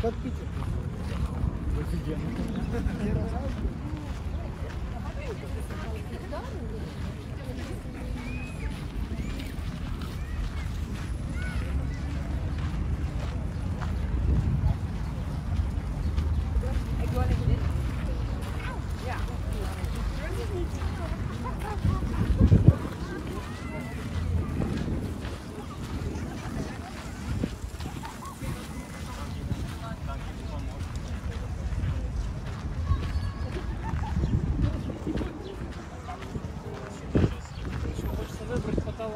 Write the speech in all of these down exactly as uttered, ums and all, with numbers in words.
Как Питер? Выбрать потолок.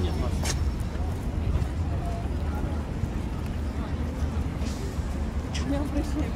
нет. Чего я пришли?